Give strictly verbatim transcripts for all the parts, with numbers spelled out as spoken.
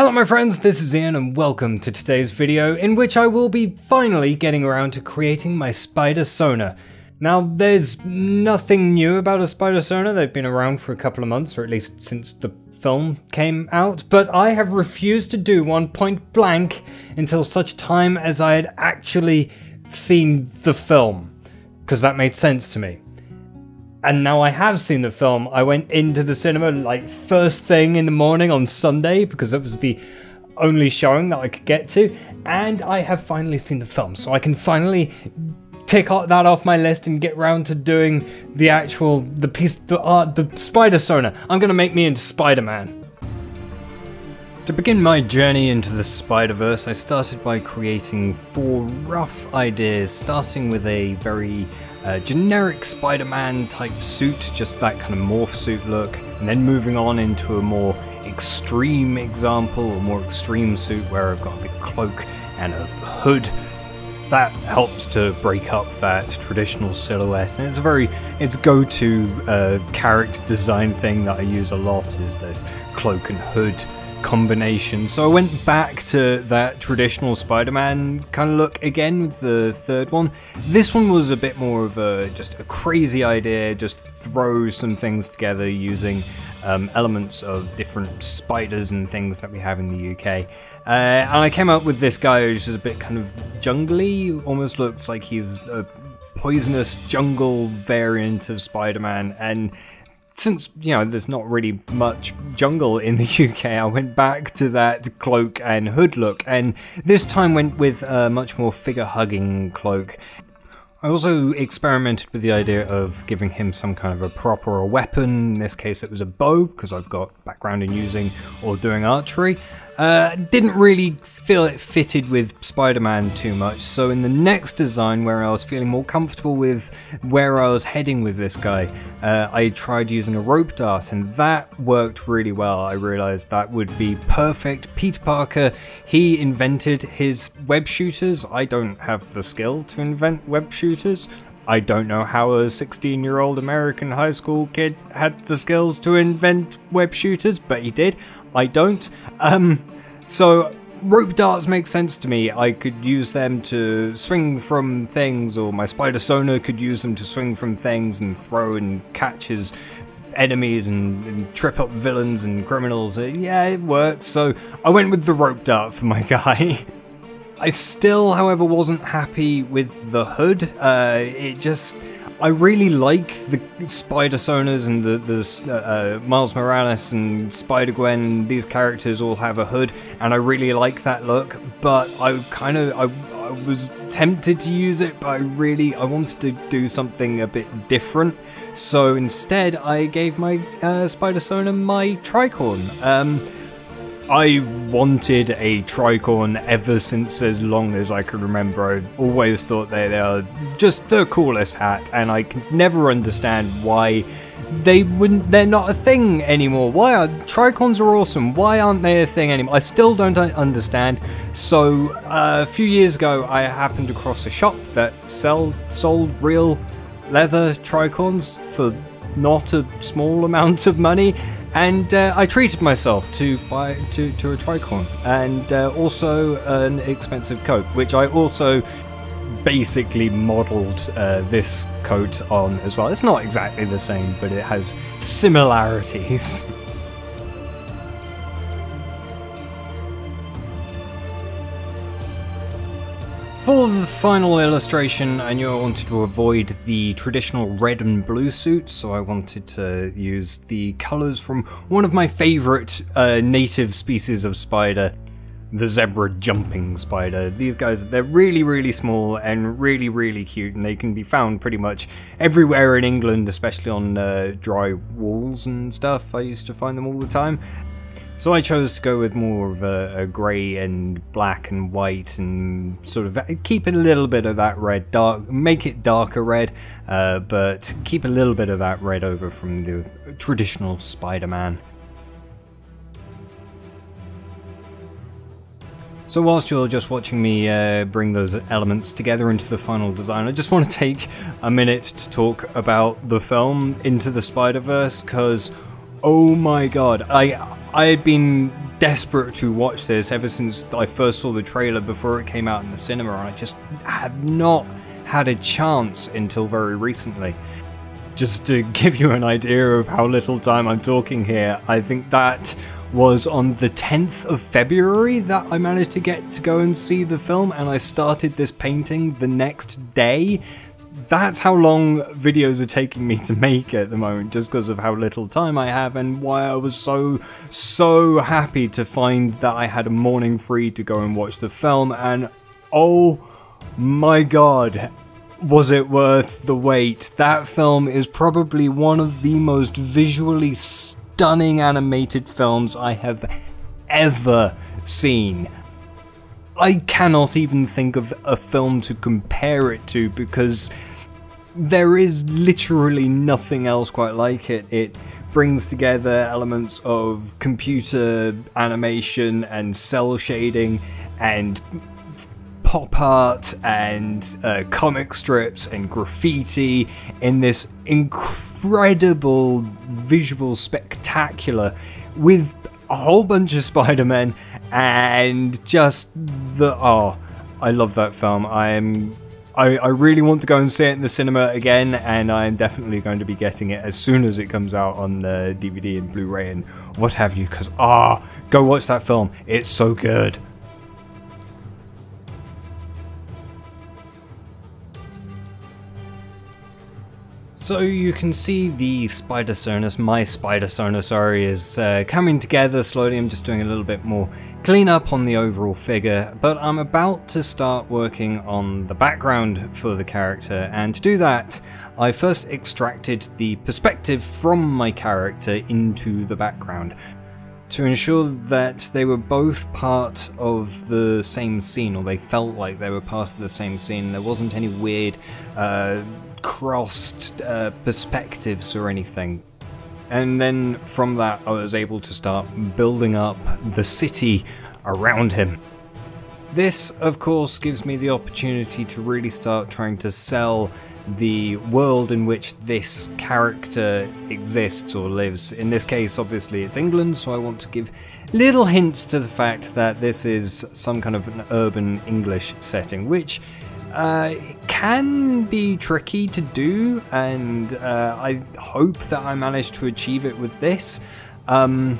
Hello my friends, this is Ian and welcome to today's video in which I will be finally getting around to creating my Spider-Sona. Now there's nothing new about a Spider-Sona, they've been around for a couple of months, or at least since the film came out, but I have refused to do one point blank until such time as I had actually seen the film, because that made sense to me. And now I have seen the film. I went into the cinema like first thing in the morning on Sunday because that was the only showing that I could get to. And I have finally seen the film. So I can finally tick that off my list and get round to doing the actual, the piece, the art, the Spider-Sona. I'm going to make me into Spider-Man. To begin my journey into the Spider-Verse, I started by creating four rough ideas, starting with a very Uh, generic Spider-Man type suit, just that kind of morph suit look, and then moving on into a more extreme example, or more extreme suit where I've got a big cloak and a hood. That helps to break up that traditional silhouette, and it's a very, it's go-to uh, character design thing that I use a lot, is this cloak and hood combination. So I went back to that traditional Spider-Man kind of look again with the third one. This one was a bit more of a just a crazy idea, just throw some things together using um, elements of different spiders and things that we have in the U K. Uh, and I came up with this guy who's just a bit kind of jungly, almost looks like he's a poisonous jungle variant of Spider-Man, and since, you know, there's not really much jungle in the U K, I went back to that cloak and hood look, and this time went with a much more figure-hugging cloak. I also experimented with the idea of giving him some kind of a prop or a weapon. In this case, it was a bow, because I've got background in using or doing archery. Uh, didn't really feel it fitted with Spider-Man too much, so in the next design where I was feeling more comfortable with where I was heading with this guy, uh, I tried using a rope dart, and that worked really well. I realized that would be perfect. Peter Parker, he invented his web shooters. I don't have the skill to invent web shooters. I don't know how a sixteen-year-old American high school kid had the skills to invent web shooters, but he did. I don't. Um, so rope darts make sense to me. I could use them to swing from things, or my Spider-Sona could use them to swing from things and throw and catch his enemies and, and trip up villains and criminals. Yeah, it works. So I went with the rope dart for my guy. I still, however, wasn't happy with the hood. Uh, it just, I really like the Spider-Sonas and the, the uh, Miles Morales and Spider Gwen, these characters all have a hood, and I really like that look, but I kind of, I, I was tempted to use it, but I really, I wanted to do something a bit different. So instead, I gave my uh, Spider-Sona my tricorn. Um, I wanted a tricorn ever since as long as I could remember. I always thought they, they are just the coolest hat, and I can never understand why they wouldn't, they're not a thing anymore. Why are tricorns are awesome? Why aren't they a thing anymore? I still don't understand. So uh, a few years ago, I happened across a shop that sell, sold real leather tricorns for not a small amount of money. And uh, I treated myself to buy to, to a tricorn, and uh, also an expensive coat, which I also basically modelled uh, this coat on as well. It's not exactly the same, but it has similarities. For the final illustration, I knew I wanted to avoid the traditional red and blue suits, so I wanted to use the colours from one of my favourite uh, native species of spider, the zebra jumping spider. These guys, they're really, really small and really, really cute, and they can be found pretty much everywhere in England, especially on uh, dry walls and stuff. I used to find them all the time. So I chose to go with more of a, a grey and black and white, and sort of keep a little bit of that red, dark, make it darker red, uh, but keep a little bit of that red over from the traditional Spider-Man. So whilst you're just watching me uh, bring those elements together into the final design, I just want to take a minute to talk about the film Into the Spider-Verse, because oh my god, I I had been desperate to watch this ever since I first saw the trailer before it came out in the cinema, and I just had not had a chance until very recently. Just to give you an idea of how little time I'm talking here, I think that was on the tenth of February that I managed to get to go and see the film, and I started this painting the next day. That's how long videos are taking me to make at the moment, just because of how little time I have, and why I was so, so happy to find that I had a morning free to go and watch the film, and oh my god, was it worth the wait. That film is probably one of the most visually stunning animated films I have ever seen. I cannot even think of a film to compare it to, because there is literally nothing else quite like it. It brings together elements of computer animation and cell shading and pop art and uh, comic strips and graffiti in this incredible visual spectacular with a whole bunch of Spider-Men. And just the oh, I love that film. I am, I, I really want to go and see it in the cinema again, and I am definitely going to be getting it as soon as it comes out on the D V D and Blu-ray and what have you. Because ah, oh, go watch that film. It's so good. So you can see the Spider-Sonus, my Spider-Sonus sorry, is uh, coming together slowly. I'm just doing a little bit more clean up on the overall figure, but I'm about to start working on the background for the character, and to do that I first extracted the perspective from my character into the background to ensure that they were both part of the same scene, or they felt like they were part of the same scene. There wasn't any weird uh, crossed uh, perspectives or anything. And then from that I was able to start building up the city around him. This of course gives me the opportunity to really start trying to sell the world in which this character exists or lives. In this case obviously it's England, so I want to give little hints to the fact that this is some kind of an urban English setting, which Uh, it can be tricky to do, and uh, I hope that I managed to achieve it with this. Um,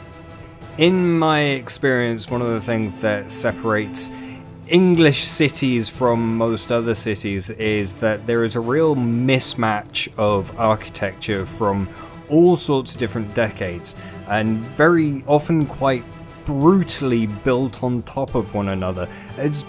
in my experience, one of the things that separates English cities from most other cities is that there is a real mismatch of architecture from all sorts of different decades, and very often quite brutally built on top of one another. It's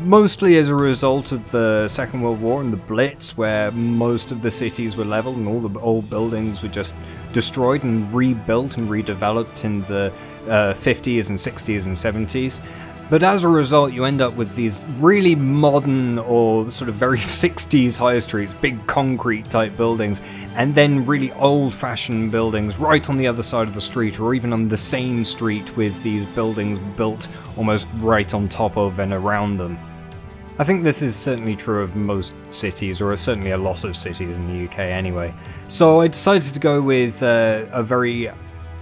mostly as a result of the Second World War and the Blitz, where most of the cities were leveled and all the old buildings were just destroyed and rebuilt and redeveloped in the uh, fifties and sixties and seventies. But as a result you end up with these really modern or sort of very sixties high streets, big concrete type buildings, and then really old-fashioned buildings right on the other side of the street, or even on the same street with these buildings built almost right on top of and around them. I think this is certainly true of most cities, or certainly a lot of cities in the U K anyway. So I decided to go with uh, a very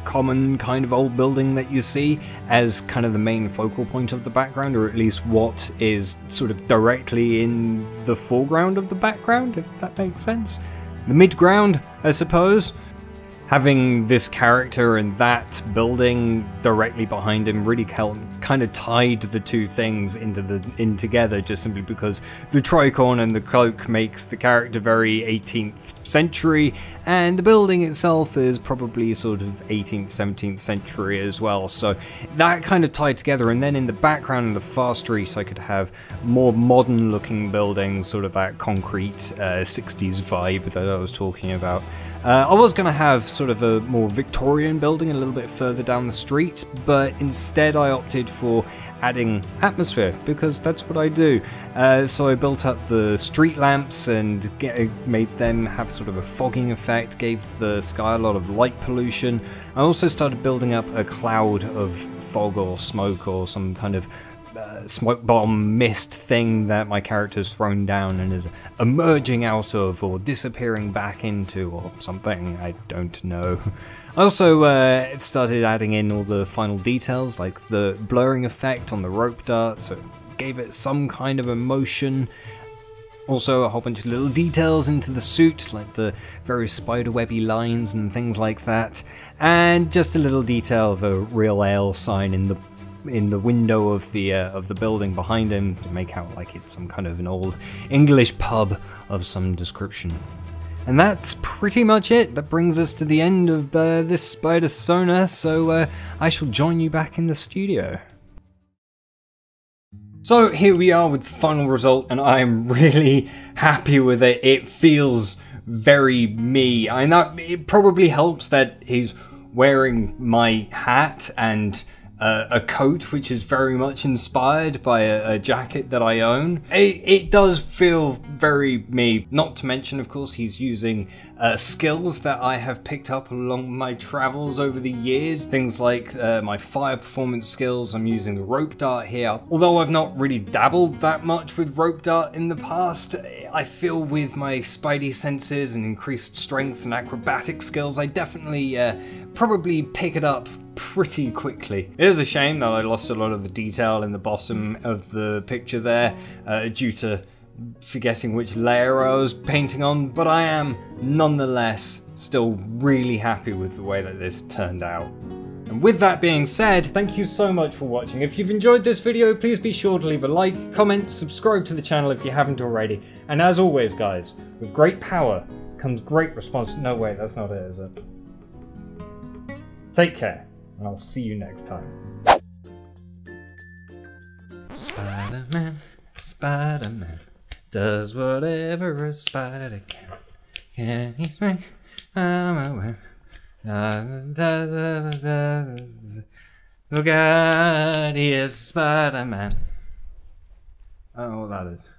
common kind of old building that you see as kind of the main focal point of the background, or at least what is sort of directly in the foreground of the background, if that makes sense. The midground, I suppose. Having this character and that building directly behind him really kind of tied the two things into the in together, just simply because the tricorn and the cloak makes the character very eighteenth century, and the building itself is probably sort of eighteenth, seventeenth century as well. So that kind of tied together, and then in the background in the far street I could have more modern looking buildings, sort of that concrete uh, sixties vibe that I was talking about. Uh, I was going to have sort of a more Victorian building a little bit further down the street, but instead I opted for adding atmosphere, because that's what I do. Uh, so I built up the street lamps and get, made them have sort of a fogging effect, gave the sky a lot of light pollution. I also started building up a cloud of fog or smoke or some kind of Uh, smoke bomb mist thing that my character's thrown down and is emerging out of or disappearing back into or something, I don't know. I also uh, started adding in all the final details, like the blurring effect on the rope dart, so it gave it some kind of emotion. Also a whole bunch of little details into the suit, like the various spiderwebby lines and things like that. And just a little detail of a real ale sign in the in the window of the uh, of the building behind him to make out like it's some kind of an old English pub of some description. And that's pretty much it. That brings us to the end of uh, this Spider-Sona, so uh, I shall join you back in the studio. So here we are with the final result, and I am really happy with it. It feels very me. I know it probably helps that he's wearing my hat and uh, a coat, which is very much inspired by a, a jacket that I own. It, it does feel very me. Not to mention, of course, he's using uh, skills that I have picked up along my travels over the years. Things like uh, my fire performance skills. I'm using the rope dart here. Although I've not really dabbled that much with rope dart in the past, I feel with my spidey senses and increased strength and acrobatic skills, I definitely uh, probably pick it up pretty quickly. It is a shame that I lost a lot of the detail in the bottom of the picture there uh, due to forgetting which layer I was painting on, but I am nonetheless still really happy with the way that this turned out. And with that being said, thank you so much for watching. If you've enjoyed this video, please be sure to leave a like, comment, subscribe to the channel if you haven't already. And as always, guys, with great power comes great response. No, wait, that's not it, is it? Take care. And I'll see you next time. Spider-Man, Spider-Man, does whatever a spider can. Can he swing? I'm aware. Da, da, da, da, da, da. Look out, here's Spider-Man. I don't know what that is.